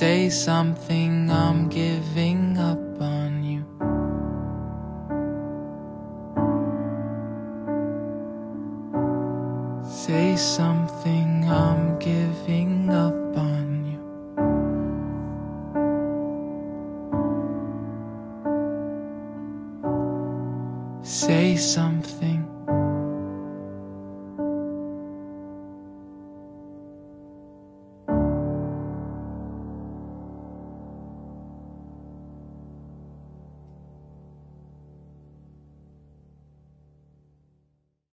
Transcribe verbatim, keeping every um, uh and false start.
say something, I'm giving up on you. Say something, I'm giving up.